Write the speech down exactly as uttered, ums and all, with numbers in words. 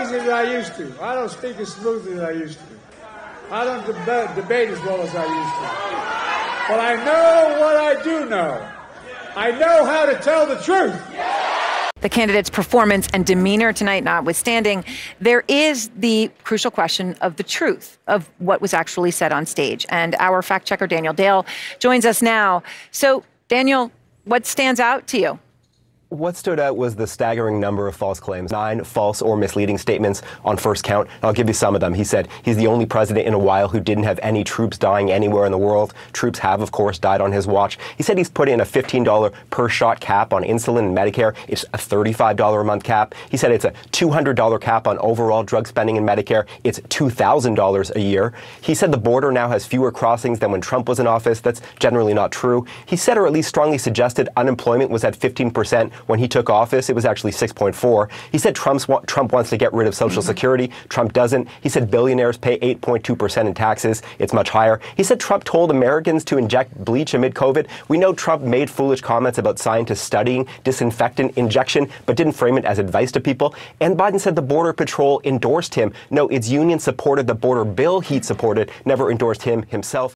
easy as I used to. I don't speak as smoothly as I used to. I don't deb- debate as well as I used to. But I know what I do know. I know how to tell the truth. The candidate's performance and demeanor tonight notwithstanding, there is the crucial question of the truth of what was actually said on stage. And our fact checker, Daniel Dale, joins us now. So, Daniel, what stands out to you? What stood out was the staggering number of false claims, nine false or misleading statements on first count. I'll give you some of them. He said he's the only president in a while who didn't have any troops dying anywhere in the world. Troops have, of course, died on his watch. He said he's put in a fifteen dollars per shot cap on insulin and Medicare. It's a thirty-five dollars a month cap. He said it's a two hundred dollars cap on overall drug spending in Medicare. It's two thousand dollars a year. He said the border now has fewer crossings than when Trump was in office. That's generally not true. He said, or at least strongly suggested, unemployment was at fifteen percent. When he took office, it was actually six point four. He said Trump's, Trump wants to get rid of Social Security. Trump doesn't. He said billionaires pay eight point two percent in taxes. It's much higher. He said Trump told Americans to inject bleach amid COVID. We know Trump made foolish comments about scientists studying disinfectant injection, but didn't frame it as advice to people. And Biden said the Border Patrol endorsed him. No, its union supported the border bill he supported, never endorsed him himself.